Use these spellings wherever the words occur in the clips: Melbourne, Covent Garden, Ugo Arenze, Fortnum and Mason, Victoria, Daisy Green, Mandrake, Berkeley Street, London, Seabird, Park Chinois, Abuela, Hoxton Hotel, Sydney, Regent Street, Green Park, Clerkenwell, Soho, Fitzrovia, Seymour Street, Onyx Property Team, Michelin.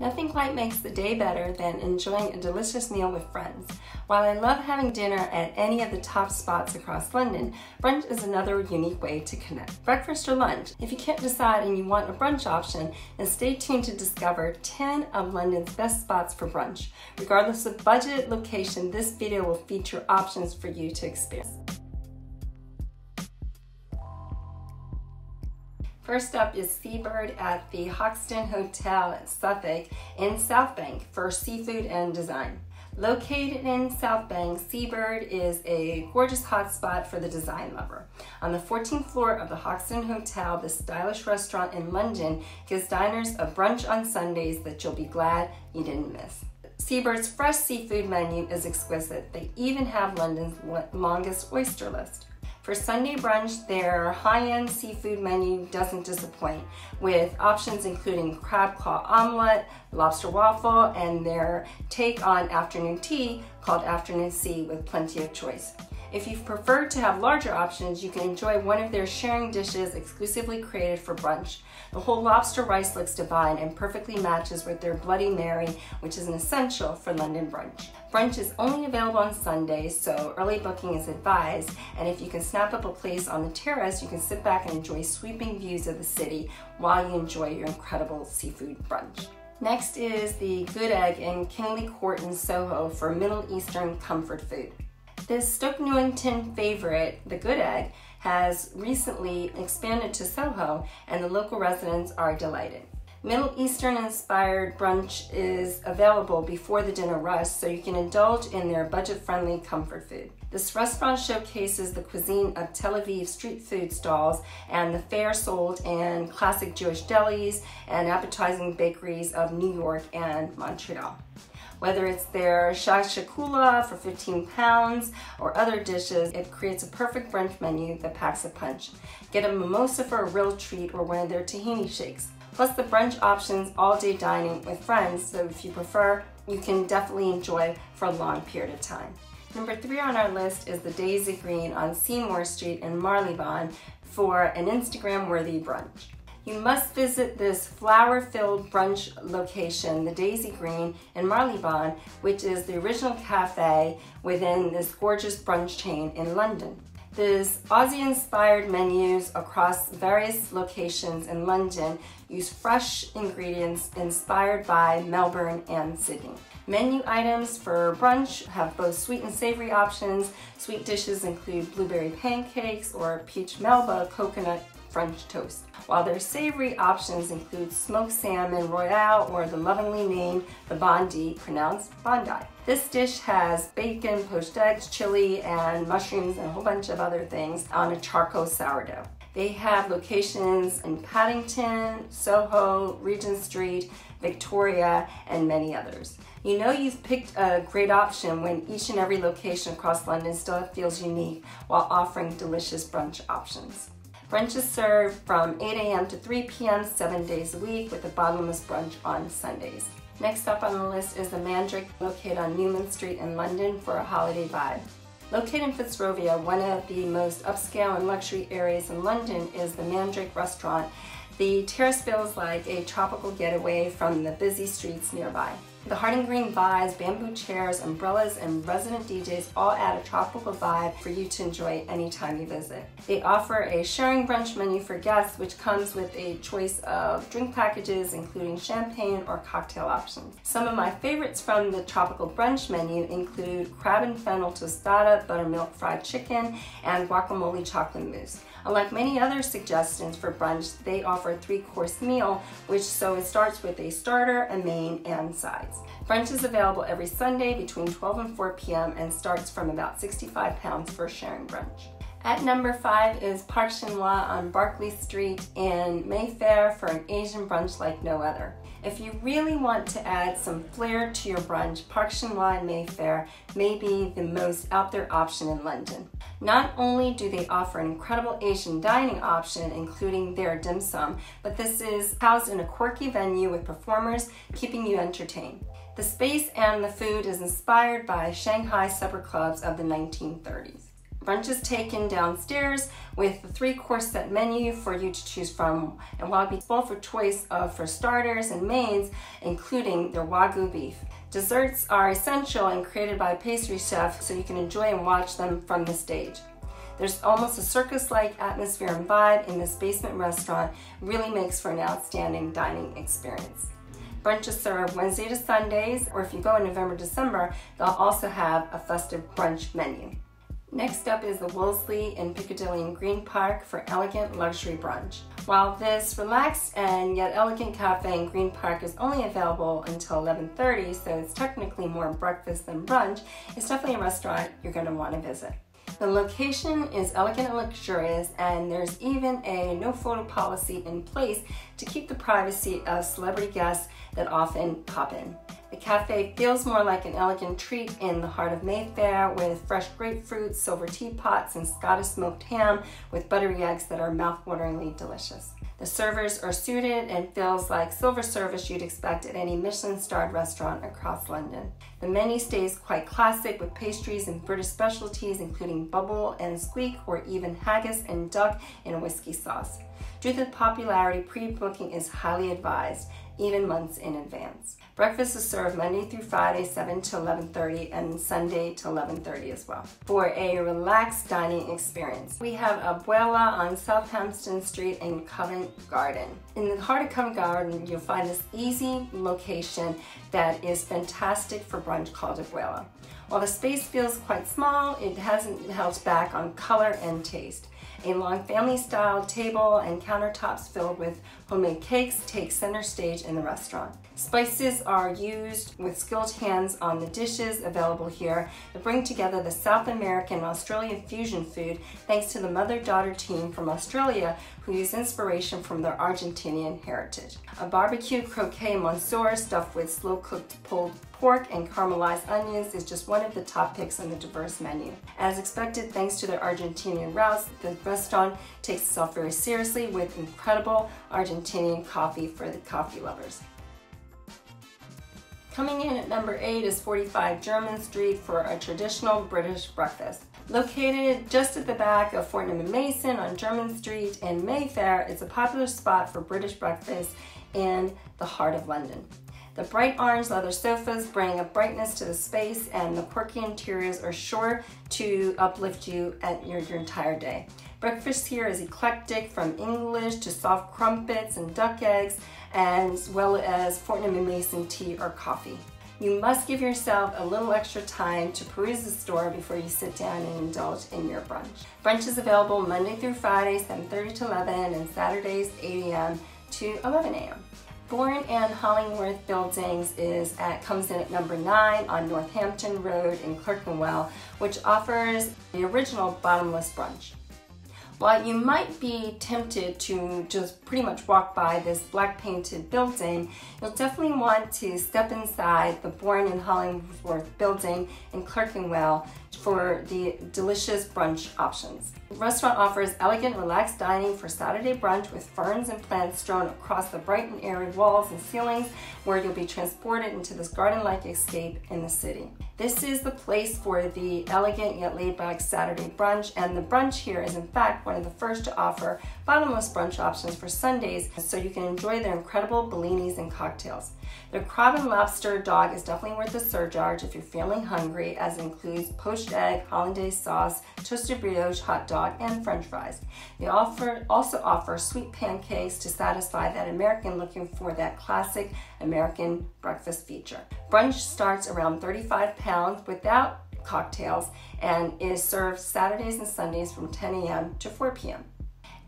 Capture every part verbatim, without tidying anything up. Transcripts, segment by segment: Nothing quite makes the day better than enjoying a delicious meal with friends. While I love having dinner at any of the top spots across London, brunch is another unique way to connect. Breakfast or lunch? If you can't decide and you want a brunch option, then stay tuned to discover ten of London's best spots for brunch. Regardless of budget, location, this video will feature options for you to experience. First up is Seabird at the Hoxton Hotel at Suffolk in South Bank for seafood and design. Located in South Bank, Seabird is a gorgeous hotspot for the design lover. On the fourteenth floor of the Hoxton Hotel, this stylish restaurant in London gives diners a brunch on Sundays that you'll be glad you didn't miss. Seabird's fresh seafood menu is exquisite. They even have London's longest oyster list. For Sunday brunch, their high-end seafood menu doesn't disappoint, with options including crab claw omelette, lobster waffle, and their take on afternoon tea called Afternoon Sea with plenty of choice. If you prefer to have larger options, you can enjoy one of their sharing dishes exclusively created for brunch. The whole lobster rice looks divine and perfectly matches with their Bloody Mary, which is an essential for London brunch. Brunch is only available on Sundays, so early booking is advised, and if you can snap up a place on the terrace, you can sit back and enjoy sweeping views of the city while you enjoy your incredible seafood brunch. Next is the Good Egg in Kingly Court in Soho for Middle Eastern comfort food. This Stoke Newington favorite, the Good Egg, has recently expanded to Soho, and the local residents are delighted. Middle Eastern-inspired brunch is available before the dinner rush, so you can indulge in their budget-friendly comfort food. This restaurant showcases the cuisine of Tel Aviv street food stalls and the fare sold in classic Jewish delis and appetizing bakeries of New York and Montreal. Whether it's their shashakula for fifteen pounds or other dishes, it creates a perfect brunch menu that packs a punch. Get a mimosa for a real treat or one of their tahini shakes. Plus the brunch options, all-day dining with friends, so if you prefer, you can definitely enjoy for a long period of time. Number three on our list is the Daisy Green on Seymour Street in Marylebone for an Instagram-worthy brunch. You must visit this flower-filled brunch location, the Daisy Green in Marylebone, which is the original cafe within this gorgeous brunch chain in London. This Aussie-inspired menus across various locations in London use fresh ingredients inspired by Melbourne and Sydney. Menu items for brunch have both sweet and savory options. Sweet dishes include blueberry pancakes or peach melba coconut French toast, while their savory options include smoked salmon royale or the lovingly named the Bondi, pronounced Bondi. This dish has bacon, poached eggs, chili, and mushrooms and a whole bunch of other things on a charcoal sourdough. They have locations in Paddington, Soho, Regent Street, Victoria, and many others. You know you've picked a great option when each and every location across London still feels unique while offering delicious brunch options. Brunch is served from eight A M to three P M seven days a week with a bottomless brunch on Sundays. Next up on the list is the Mandrake, located on Newman Street in London for a holiday vibe. Located in Fitzrovia, one of the most upscale and luxury areas in London is the Mandrake restaurant. The terrace feels like a tropical getaway from the busy streets nearby. The heart and green vibes, bamboo chairs, umbrellas, and resident D Js all add a tropical vibe for you to enjoy anytime you visit. They offer a sharing brunch menu for guests, which comes with a choice of drink packages, including champagne or cocktail options. Some of my favorites from the tropical brunch menu include crab and fennel tostada, buttermilk fried chicken, and guacamole chocolate mousse. Unlike many other suggestions for brunch, they offer a three-course meal, which so it starts with a starter, a main, and sides. Brunch is available every Sunday between twelve and four P M and starts from about sixty-five pounds for a sharing brunch. At number five is Park Chinois on Berkeley Street in Mayfair for an Asian brunch like no other. If you really want to add some flair to your brunch, Park Chinois in Mayfair may be the most out there option in London. Not only do they offer an incredible Asian dining option, including their dim sum, but this is housed in a quirky venue with performers keeping you entertained. The space and the food is inspired by Shanghai supper clubs of the nineteen thirties. Brunch is taken downstairs with the three-course set menu for you to choose from, and while be full for choice of for starters and mains, including their wagyu beef. Desserts are essential and created by a pastry chef, so you can enjoy and watch them from the stage. There's almost a circus-like atmosphere and vibe in this basement restaurant. Really makes for an outstanding dining experience. Brunches serve Wednesday to Sundays, or if you go in November, December, they'll also have a festive brunch menu. Next up is the Wolseley in Piccadilly and Green Park for elegant luxury brunch. While this relaxed and yet elegant cafe in Green Park is only available until eleven thirty, so it's technically more breakfast than brunch, it's definitely a restaurant you're going to want to visit. The location is elegant and luxurious, and there's even a no photo policy in place to keep the privacy of celebrity guests that often pop in. The cafe feels more like an elegant treat in the heart of Mayfair, with fresh grapefruit, silver teapots, and Scottish smoked ham with buttery eggs that are mouthwateringly delicious. The servers are suited and feels like silver service you'd expect at any Michelin-starred restaurant across London. The menu stays quite classic, with pastries and British specialties including bubble and squeak, or even haggis and duck in a whiskey sauce. Due to the popularity, pre-booking is highly advised, even months in advance. Breakfast is served Monday through Friday, seven to eleven thirty, and Sunday to eleven thirty as well. For a relaxed dining experience, we have Abuela on Southampton Street in Covent Garden. In the heart of Covent Garden, you'll find this easy location that is fantastic for brunch called Abuela. While the space feels quite small, it hasn't held back on color and taste. A long family-style table and countertops filled with homemade cakes take center stage in the restaurant. Spices are used with skilled hands on the dishes available here that bring together the South American and Australian fusion food, thanks to the mother-daughter team from Australia who use inspiration from their Argentinian heritage. A barbecue croquet monsieur stuffed with slow-cooked pulled pork and caramelized onions is just one of the top picks on the diverse menu. As expected, thanks to their Argentinian routes, the restaurant takes itself very seriously with incredible Argentinian coffee for the coffee lovers. Coming in at number eight is forty-five German Street for a traditional British breakfast. Located just at the back of Fortnum and Mason on German Street in Mayfair, it's a popular spot for British breakfast in the heart of London. The bright orange leather sofas bring a brightness to the space, and the quirky interiors are sure to uplift you at your, your entire day. Breakfast here is eclectic, from English to soft crumpets and duck eggs, as well as Fortnum and Mason tea or coffee. You must give yourself a little extra time to peruse the store before you sit down and indulge in your brunch. Brunch is available Monday through Friday, seven thirty to eleven, and Saturdays, eight A M to eleven A M Bourne and Hollingworth Buildings is at, comes in at number nine on Northampton Road in Clerkenwell, which offers the original bottomless brunch. While you might be tempted to just pretty much walk by this black painted building, you'll definitely want to step inside the Bourne and Hollingworth Building in Clerkenwell for the delicious brunch options. The restaurant offers elegant, relaxed dining for Saturday brunch, with ferns and plants strewn across the bright and airy walls and ceilings, where you'll be transported into this garden-like escape in the city. This is the place for the elegant yet laid-back Saturday brunch, and the brunch here is in fact one of the first to offer bottomless brunch options for Sundays, so you can enjoy their incredible bellinis and cocktails. Their crab and lobster dog is definitely worth the surcharge if you're feeling hungry, as it includes poached egg, hollandaise sauce, toasted brioche, hot dog, and french fries. They offer, also offer sweet pancakes to satisfy that American looking for that classic American breakfast feature. Brunch starts around thirty-five pounds without cocktails and is served Saturdays and Sundays from ten A M to four P M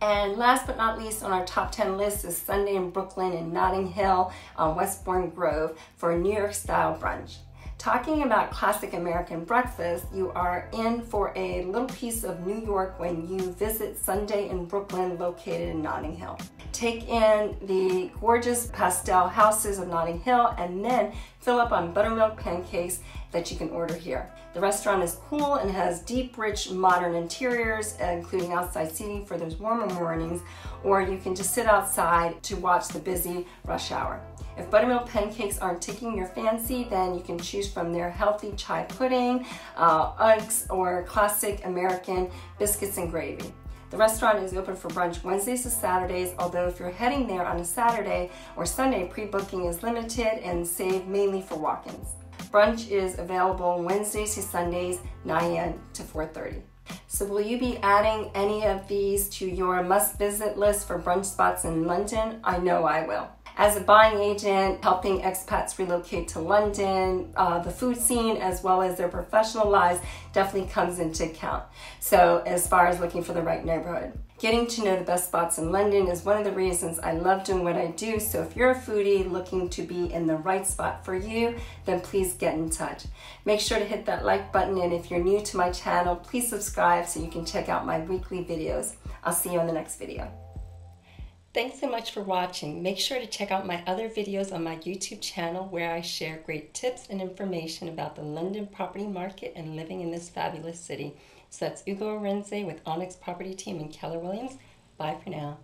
And last but not least on our top ten list is Sunday in Brooklyn in Notting Hill on Westbourne Grove for a New York style brunch. Talking about classic American breakfast, you are in for a little piece of New York when you visit Sunday in Brooklyn, located in Notting Hill. Take in the gorgeous pastel houses of Notting Hill and then fill up on buttermilk pancakes that you can order here. The restaurant is cool and has deep, rich, modern interiors, including outside seating for those warmer mornings, or you can just sit outside to watch the busy rush hour. If buttermilk pancakes aren't taking your fancy, then you can choose from their healthy chai pudding, uh, Uggs, or classic American biscuits and gravy. The restaurant is open for brunch Wednesdays to Saturdays, although if you're heading there on a Saturday or Sunday, pre-booking is limited and saved mainly for walk-ins. Brunch is available Wednesdays to Sundays, nine a m to four thirty. So will you be adding any of these to your must-visit list for brunch spots in London? I know I will. As a buying agent, helping expats relocate to London, uh, the food scene as well as their professional lives definitely comes into account. So as far as looking for the right neighborhood. Getting to know the best spots in London is one of the reasons I love doing what I do, so if you're a foodie looking to be in the right spot for you, then please get in touch. Make sure to hit that like button, and if you're new to my channel, please subscribe so you can check out my weekly videos. I'll see you in the next video. Thanks so much for watching. Make sure to check out my other videos on my YouTube channel where I share great tips and information about the London property market and living in this fabulous city. So that's Ugo Arenze with Onyx Property Team and Keller Williams. Bye for now.